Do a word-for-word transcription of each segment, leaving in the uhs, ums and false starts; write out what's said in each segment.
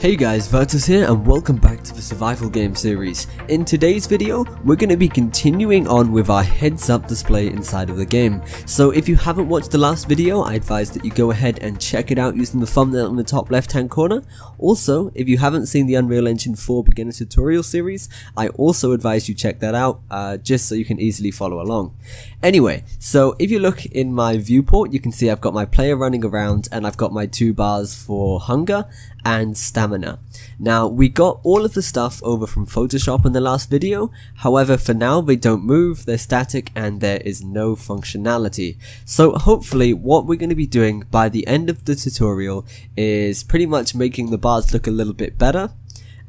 Hey guys, Virtus here and welcome back to the survival game series. In today's video, we're going to be continuing on with our heads up display inside of the game. So if you haven't watched the last video, I advise that you go ahead and check it out using the thumbnail in the top left hand corner. Also, if you haven't seen the Unreal Engine four beginner tutorial series, I also advise you check that out, uh, just so you can easily follow along. Anyway, so if you look in my viewport, you can see I've got my player running around and I've got my two bars for hunger and stamina. Now, we got all of the stuff over from Photoshop in the last video, however for now they don't move, they're static and there is no functionality. So hopefully what we're going to be doing by the end of the tutorial is pretty much making the bars look a little bit better,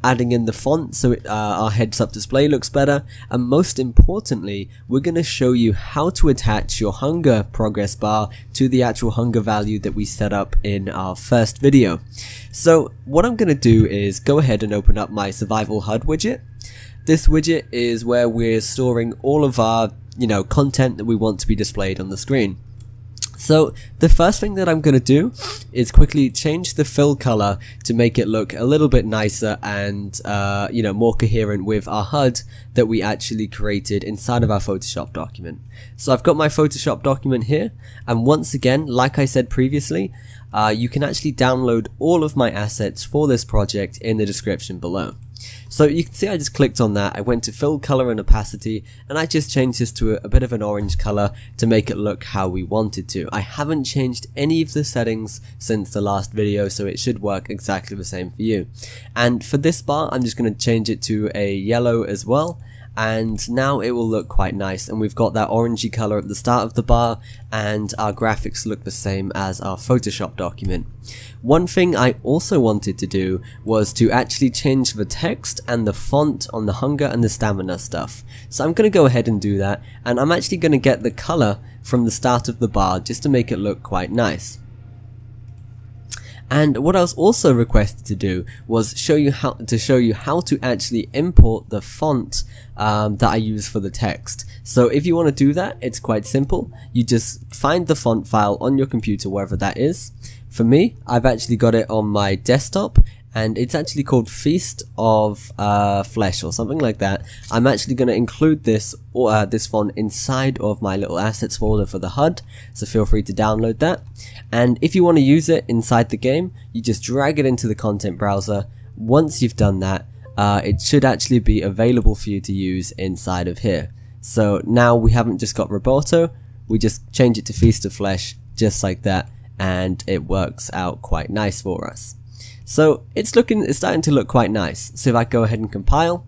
adding in the font so it, uh, our heads up display looks better, and most importantly we're going to show you how to attach your hunger progress bar to the actual hunger value that we set up in our first video. So what I'm going to do is go ahead and open up my survival H U D widget. This widget is where we're storing all of our, you know, content that we want to be displayed on the screen. So the first thing that I'm going to do is quickly change the fill color to make it look a little bit nicer and uh, you know, more coherent with our H U D that we actually created inside of our Photoshop document. So I've got my Photoshop document here, and once again, like I said previously, uh, you can actually download all of my assets for this project in the description below. So you can see I just clicked on that, I went to fill color and opacity, and I just changed this to a, a bit of an orange color to make it look how we wanted to. I haven't changed any of the settings since the last video, so it should work exactly the same for you. And for this bar, I'm just going to change it to a yellow as well, and now it will look quite nice, and we've got that orangey color at the start of the bar, and our graphics look the same as our Photoshop document. One thing I also wanted to do was to actually change the text and the font on the hunger and the stamina stuff. So I'm going to go ahead and do that, and I'm actually going to get the color from the start of the bar just to make it look quite nice. And what I was also requested to do was show you how to show you how to actually import the font um, that I use for the text. So if you want to do that, it's quite simple. You just find the font file on your computer, wherever that is. For me, I've actually got it on my desktop, and it's actually called Feast of uh, Flesh or something like that. I'm actually going to include this or uh, this font inside of my little assets folder for the H U D, so feel free to download that. And if you want to use it inside the game, you just drag it into the content browser. Once you've done that, uh, it should actually be available for you to use inside of here. So now we haven't just got Roboto, we just change it to Feast of Flesh, just like that, and it works out quite nice for us. So it's looking, it's starting to look quite nice. So if I go ahead and compile,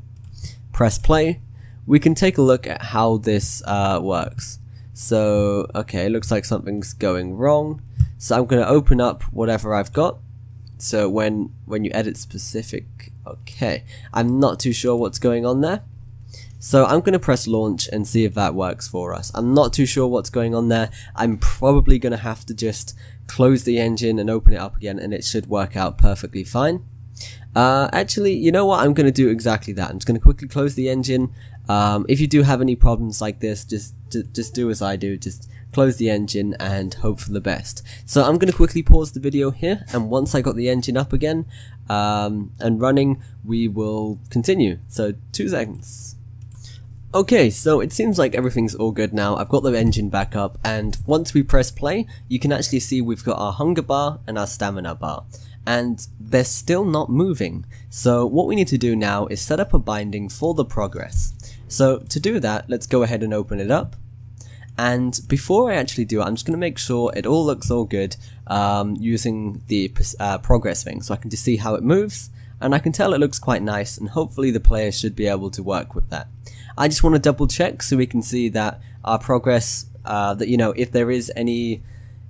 press play, we can take a look at how this uh, works. So okay, it looks like something's going wrong. So I'm going to open up whatever I've got. So when when you edit specific, okay, I'm not too sure what's going on there. So I'm going to press launch and see if that works for us. I'm not too sure what's going on there. I'm probably going to have to just close the engine and open it up again, and it should work out perfectly fine. Uh, actually, you know what? I'm going to do exactly that. I'm just going to quickly close the engine. Um, if you do have any problems like this, just, just do as I do. Just close the engine and hope for the best. So I'm going to quickly pause the video here, and once I got the engine up again um, and running, we will continue. So two seconds. Okay, so it seems like everything's all good now. I've got the engine back up, and once we press play, you can actually see we've got our hunger bar and our stamina bar, and they're still not moving. So what we need to do now is set up a binding for the progress. So to do that, let's go ahead and open it up. And before I actually do it, I'm just going to make sure it all looks all good um, using the uh, progress thing, so I can just see how it moves, and I can tell it looks quite nice, and hopefully the player should be able to work with that. I just want to double check so we can see that our progress, uh, that, you know, if there is any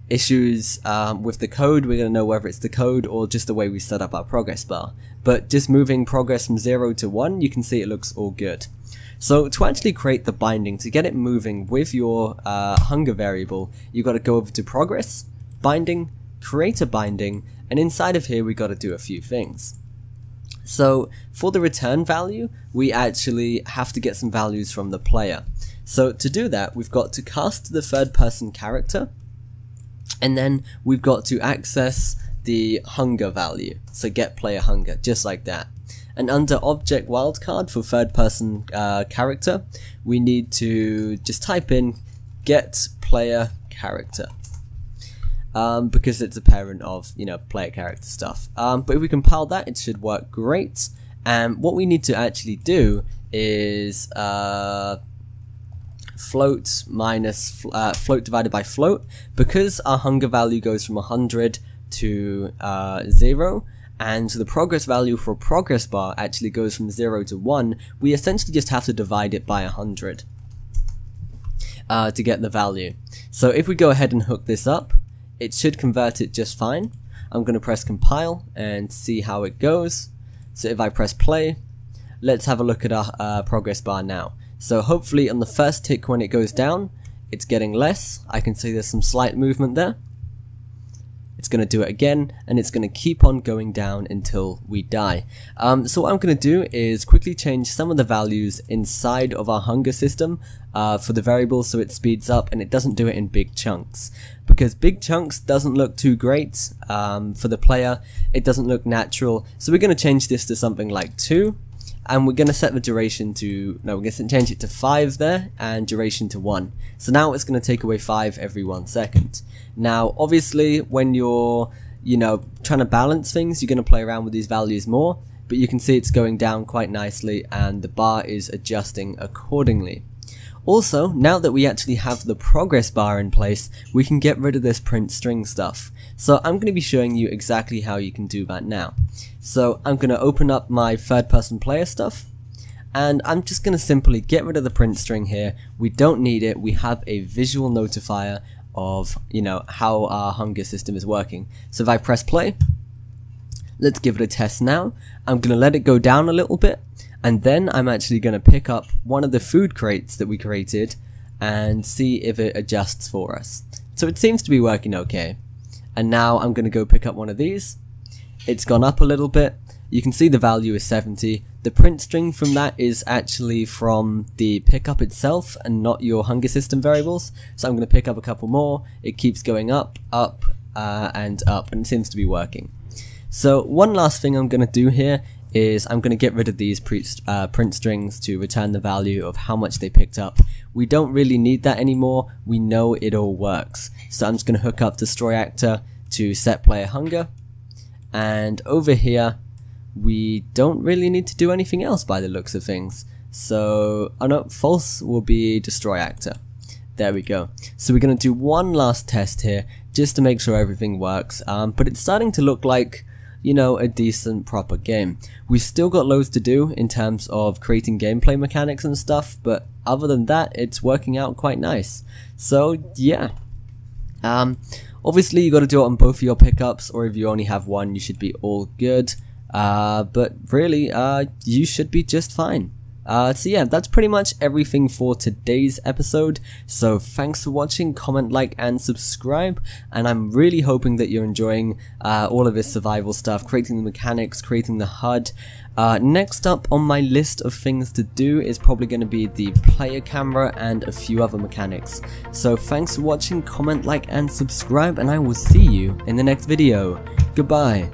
issues um, with the code, we're going to know whether it's the code or just the way we set up our progress bar. But just moving progress from zero to one, you can see it looks all good. So to actually create the binding, to get it moving with your uh, hunger variable, you've got to go over to progress, binding, create a binding, and inside of here we've got to do a few things. So for the return value, we actually have to get some values from the player. So to do that, we've got to cast the third person character, and then we've got to access the hunger value, so get player hunger, just like that. And under object wildcard for third person uh, character, we need to just type in get player character, um, because it's a parent of, you know, player character stuff. Um, but if we compile that, it should work great. And what we need to actually do is uh, float minus uh, float divided by float, because our hunger value goes from one hundred to uh, zero. And the progress value for progress bar actually goes from zero to one, we essentially just have to divide it by one hundred uh, to get the value. So if we go ahead and hook this up, it should convert it just fine. I'm going to press compile and see how it goes. So if I press play, let's have a look at our uh, progress bar now. So hopefully on the first tick when it goes down, it's getting less. I can see there's some slight movement there. It's going to do it again, and it's going to keep on going down until we die. Um, so what I'm going to do is quickly change some of the values inside of our hunger system uh, for the variable, so it speeds up and it doesn't do it in big chunks, because big chunks doesn't look too great um, for the player. It doesn't look natural. So we're going to change this to something like two, and we're going to set the duration to, no, we're going to change it to five there, and duration to one. So now it's going to take away five every one second. Now, obviously, when you're, you know, trying to balance things, you're going to play around with these values more, but you can see it's going down quite nicely, and the bar is adjusting accordingly. Also, now that we actually have the progress bar in place, we can get rid of this print string stuff. So I'm going to be showing you exactly how you can do that now. So I'm going to open up my third person player stuff, and I'm just going to simply get rid of the print string here. We don't need it. We have a visual notifier of, you know, how our hunger system is working. So if I press play, let's give it a test now. I'm going to let it go down a little bit, and then I'm actually going to pick up one of the food crates that we created and see if it adjusts for us. So it seems to be working okay. And now I'm going to go pick up one of these. It's gone up a little bit. You can see the value is seventy. The print string from that is actually from the pickup itself and not your hunger system variables. So I'm going to pick up a couple more. It keeps going up, up, uh, and up, and it seems to be working. So one last thing I'm going to do here is I'm going to get rid of these pre uh, print strings to return the value of how much they picked up. We don't really need that anymore. We know it all works. So I'm just going to hook up destroy actor to set player hunger. And over here, we don't really need to do anything else by the looks of things. So, oh no, false will be destroy actor. There we go. So we're going to do one last test here just to make sure everything works. Um, but it's starting to look like, you know, a decent proper game. We've still got loads to do in terms of creating gameplay mechanics and stuff, but other than that, it's working out quite nice. So, yeah. Um, obviously, you got to do it on both of your pickups, or if you only have one, you should be all good. Uh, but really, uh, you should be just fine. Uh, so yeah, that's pretty much everything for today's episode. So thanks for watching, comment, like, and subscribe. And I'm really hoping that you're enjoying uh, all of this survival stuff, creating the mechanics, creating the H U D. Uh, next up on my list of things to do is probably going to be the player camera and a few other mechanics. So thanks for watching, comment, like, and subscribe, and I will see you in the next video. Goodbye.